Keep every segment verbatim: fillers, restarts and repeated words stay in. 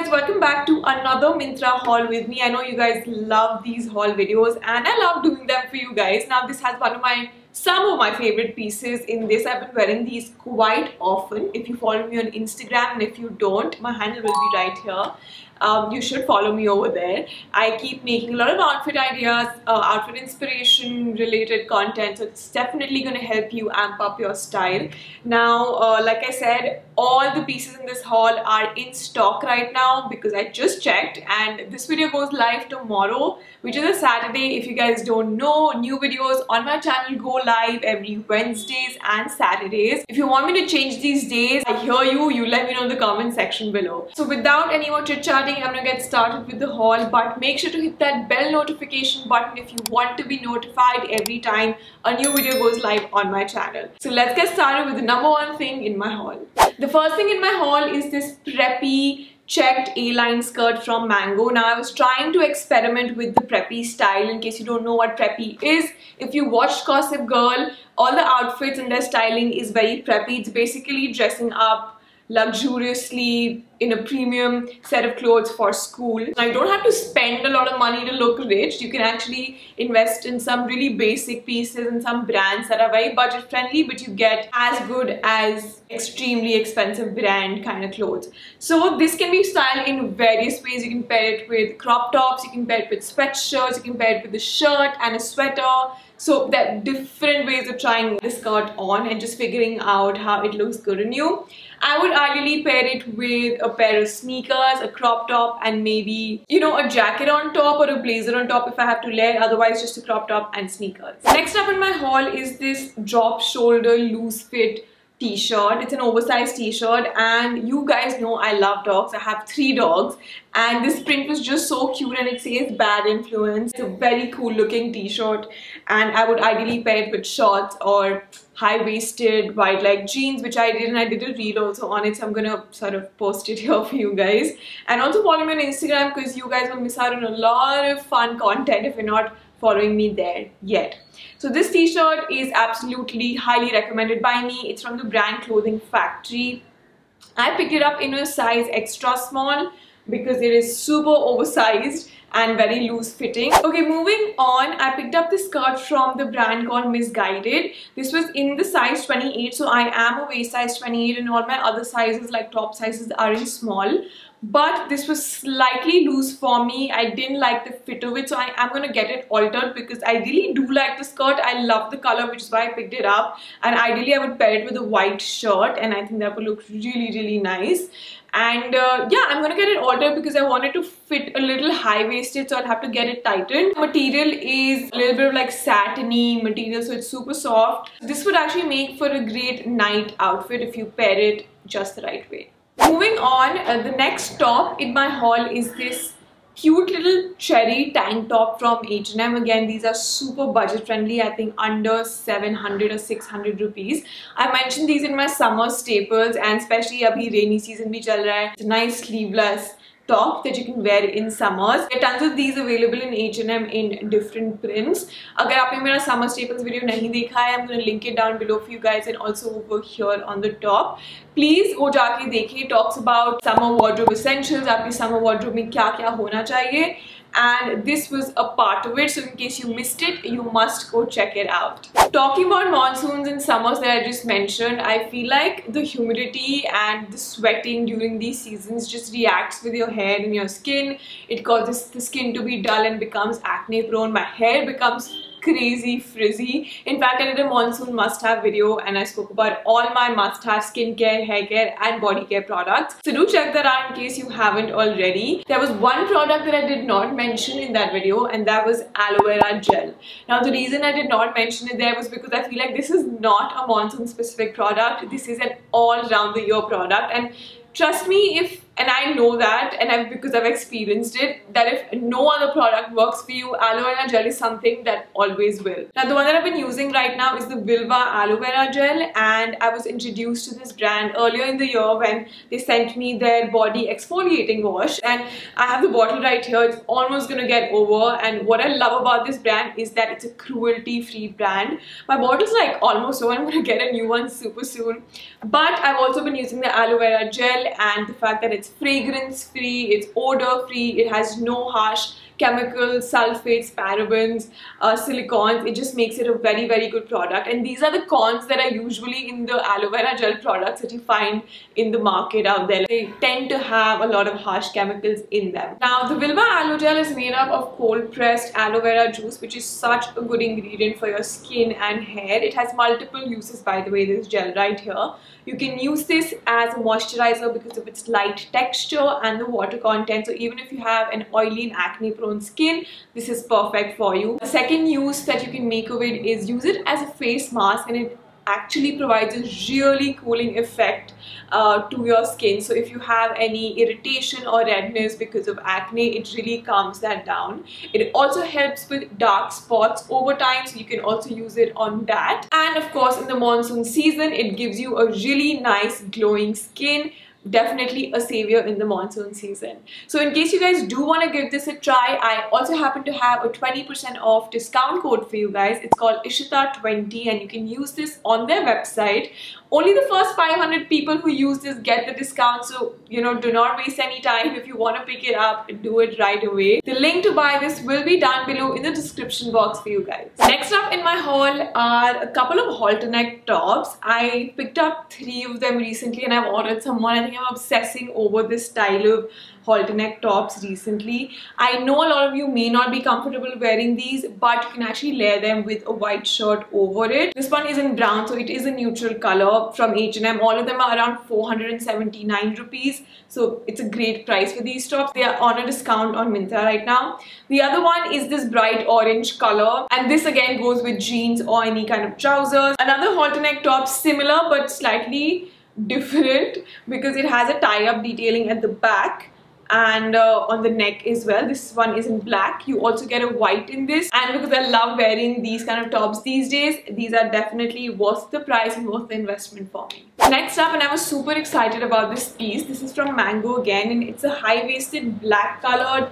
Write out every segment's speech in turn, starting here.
guys, welcome back to another Myntra haul with me. I know you guys love these haul videos and I love doing them for you guys. Now this has one of my some of my favorite pieces in this. I've been wearing these quite often. If you follow me on Instagram, and if you don't, my handle will be right here. Um, you should follow me over there. I keep making a lot of outfit ideas, uh, outfit inspiration related content, so it's definitely going to help you amp up your style. Now, uh, like I said, all the pieces in this haul are in stock right now because I just checked, and this video goes live tomorrow, which is a Saturday. If you guys don't know, new videos on my channel go live every Wednesdays and Saturdays. If you want me to change these days, I hear you, you let me know in the comment section below. So without any more chit chat, I'm gonna get started with the haul, but make sure to hit that bell notification button if you want to be notified every time a new video goes live on my channel. So let's get started with the number one thing in my haul. The first thing in my haul is this preppy checked A-line skirt from Mango. Now I was trying to experiment with the preppy style. In case you don't know what preppy is, if you watched Gossip Girl, all the outfits and their styling is very preppy. It's basically dressing up luxuriously in a premium set of clothes for school. Now, you don't have to spend a lot of money to look rich. You can actually invest in some really basic pieces and some brands that are very budget friendly, but you get as good as extremely expensive brand kind of clothes. So this can be styled in various ways. You can pair it with crop tops, you can pair it with sweatshirts, you can pair it with a shirt and a sweater. So there are different ways of trying this skirt on and just figuring out how it looks good on you. I would ideally pair it with a pair of sneakers, a crop top, and maybe, you know, a jacket on top or a blazer on top if I have to layer, otherwise just a crop top and sneakers. Next up in my haul is this drop shoulder loose fit t-shirt. It's an oversized t-shirt, and you guys know I love dogs. I have three dogs, and this print was just so cute, and it says bad influence. It's a very cool looking t-shirt, and I would ideally pair it with shorts or high-waisted wide-leg jeans, which I did, and I did a reel also on it, so I'm gonna sort of post it here for you guys. And also follow me on Instagram because you guys will miss out on a lot of fun content if you're not following me there yet. So this t-shirt is absolutely highly recommended by me. It's from the brand Clothing Factory. I picked it up in a size extra small because it is super oversized and very loose fitting. Okay, moving on, I picked up this skirt from the brand called Misguided. This was in the size twenty-eight, so I am a waist size twenty-eight, and all my other sizes like top sizes are in small. But this was slightly loose for me. I didn't like the fit of it, so I am going to get it altered because I really do like the skirt. I love the color, which is why I picked it up. And ideally, I would pair it with a white shirt, and I think that would look really, really nice. And uh, yeah, I'm going to get it altered because I want it to fit a little high-waisted, so I'll have to get it tightened. The material is a little bit of like satiny material, so it's super soft. This would actually make for a great night outfit if you pair it just the right way. Moving on, uh, the next top in my haul is this cute little cherry tank top from H and M. Again, these are super budget friendly. I think under seven hundred or six hundred rupees. I mentioned these in my summer staples, and especially abhi rainy season bhi chal raha hai. It's a nice sleeveless top that you can wear in summers. There are tons of these available in H and M in different prints. Agar aapne mera summer staples video nahi dekha hai, I'm going to link it down below for you guys and also over here on the top. Please wo ja ke dekhe. It talks about summer wardrobe essentials, aapki summer wardrobe mein kya kya hona chahiye. And this was a part of it, so in case you missed it, you must go check it out. Talking about monsoons and summers that I just mentioned, I feel like the humidity and the sweating during these seasons just reacts with your hair and your skin. It causes the skin to be dull and becomes acne prone. My hair becomes crazy frizzy. In fact, I did a monsoon must-have video and I spoke about all my must-have skincare, hair care and body care products. So do check that out in case you haven't already. There was one product that I did not mention in that video, and that was aloe vera gel. Now the reason I did not mention it there was because I feel like this is not a monsoon specific product. This is an all-round-the-year product, and trust me, if and I know that, and I've, because I've experienced it, that if no other product works for you, aloe vera gel is something that always will. Now, the one that I've been using right now is the Vilvah aloe vera gel, and I was introduced to this brand earlier in the year when they sent me their body exfoliating wash, and I have the bottle right here. It's almost gonna get over, and what I love about this brand is that it's a cruelty-free brand. My bottle's like almost over. I'm gonna get a new one super soon, but I've also been using the aloe vera gel, and the fact that it's it's fragrance free, it's odor free, it has no harsh chemicals, sulfates, parabens, uh, silicones. It just makes it a very, very good product. And these are the cons that are usually in the aloe vera gel products that you find in the market out there. They tend to have a lot of harsh chemicals in them. Now, the Vilvah aloe gel is made up of cold pressed aloe vera juice, which is such a good ingredient for your skin and hair. It has multiple uses, by the way, this gel right here. You can use this as a moisturizer because of its light texture and the water content. So even if you have an oily and acne problem skin, this is perfect for you. The second use that you can make of it is use it as a face mask, and it actually provides a really cooling effect uh, to your skin. So if you have any irritation or redness because of acne, it really calms that down. It also helps with dark spots over time, so you can also use it on that. And of course, in the monsoon season, it gives you a really nice glowing skin. Definitely a savior in the monsoon season. So in case you guys do want to give this a try, I also happen to have a twenty percent off discount code for you guys. It's called Ishita twenty, and you can use this on their website. Only the first five hundred people who use this get the discount, so you know, do not waste any time. If you want to pick it up, do it right away. The link to buy this will be down below in the description box for you guys. Next up in my haul are a couple of halter neck tops. I picked up three of them recently, and I've ordered some more. I think I'm obsessing over this style of halter neck tops recently. I know a lot of you may not be comfortable wearing these, but you can actually layer them with a white shirt over it. This one is in brown, so it is a neutral color from H and M. All of them are around four hundred seventy-nine rupees, so it's a great price for these tops. They are on a discount on Myntra right now. The other one is this bright orange color, and this again goes with jeans or any kind of trousers. Another halter neck top, similar but slightly different, because it has a tie-up detailing at the back and uh, on the neck as well. This one is in black. You also get a white in this, and because I love wearing these kind of tops these days, these are definitely worth the price and worth the investment for me. Next up, and I was super excited about this piece, this is from Mango again, and it's a high-waisted black colored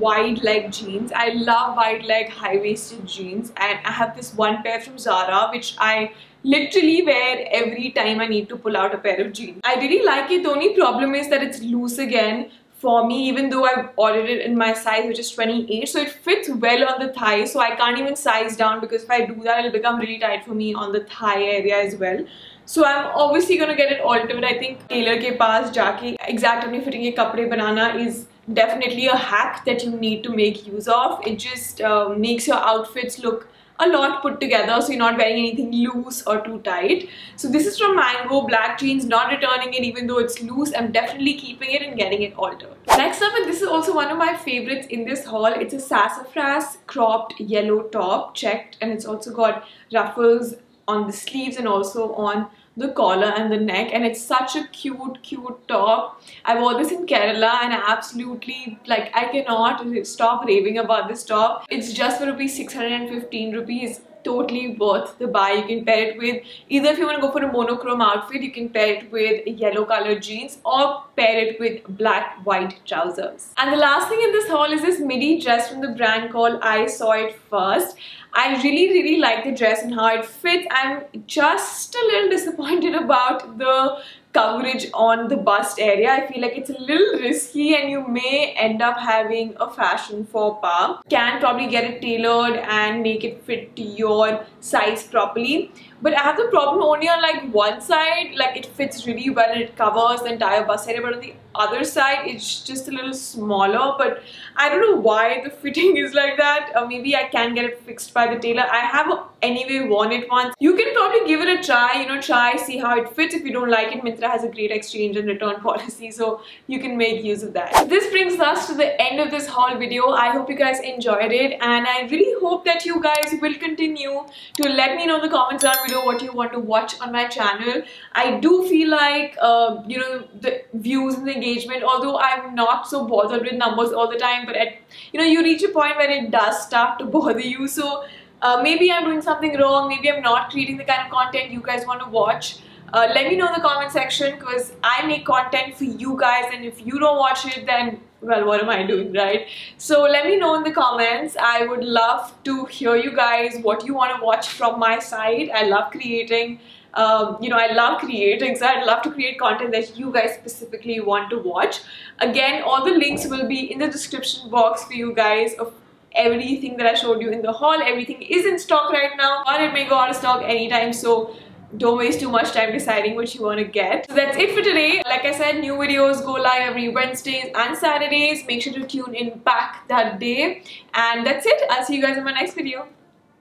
wide leg jeans. I love wide leg high-waisted jeans, and I have this one pair from Zara which I literally wear every time I need to pull out a pair of jeans. I really like it. The only problem is that it's loose again for me, even though I've ordered it in my size, which is twenty-eight, so it fits well on the thigh, so I can't even size down, because if I do that, it'll become really tight for me on the thigh area as well. So I'm obviously gonna get it altered. I think tailor ke paas jaake exact apne fitting ke kapde banana is definitely a hack that you need to make use of. It just uh, makes your outfits look a lot put together, so you're not wearing anything loose or too tight. So this is from Mango, black jeans, not returning it even though it's loose. I'm definitely keeping it and getting it altered. Next up, and this is also one of my favorites in this haul, it's a sassafras cropped yellow top, checked, and it's also got ruffles on the sleeves and also on the collar and the neck, and it's such a cute cute top. I wore this in Kerala, and I absolutely, like, I cannot stop raving about this top. It's just for rupees six hundred fifteen rupees, totally worth the buy. You can pair it with, either if you want to go for a monochrome outfit, you can pair it with yellow colored jeans, or pair it with black white trousers. And the last thing in this haul is this midi dress from the brand called I Saw It First. I really really like the dress and how it fits. I'm just a little disappointed about the coverage on the bust area. I feel like it's a little risky, and you may end up having a fashion faux pas. Can probably get it tailored and make it fit to your size properly, but I have the problem only on like one side. Like, it fits really well and it covers the entire bust area, but on the other side it's just a little smaller. But I don't know why the fitting is like that. Or maybe I can get it fixed by the tailor. I have anyway worn it once. You can probably give it a try, you know, try, see how it fits. If you don't like it, Myntra has a great exchange and return policy, so you can make use of that. This brings us to the end of this haul video. I hope you guys enjoyed it, and I really hope that you guys will continue to let me know in the comments down below what you want to watch on my channel. I do feel like uh, you know, the views and the engagement, although I'm not so bothered with numbers all the time, but at, you know, you reach a point where it does start to bother you. So Uh, maybe I'm doing something wrong, maybe I'm not creating the kind of content you guys want to watch. Uh, let me know in the comment section, because I make content for you guys, and if you don't watch it, then well, what am I doing, right? So let me know in the comments. I would love to hear you guys what you want to watch from my side. I love creating um, you know, I love creating, so I'd love to create content that you guys specifically want to watch. Again, all the links will be in the description box for you guys of everything that I showed you in the haul. Everything is in stock right now, or it may go out of stock anytime, so don't waste too much time deciding what you want to get. So that's it for today. Like I said, new videos go live every Wednesdays and Saturdays. Make sure to tune in back that day. And that's it. I'll see you guys in my next video.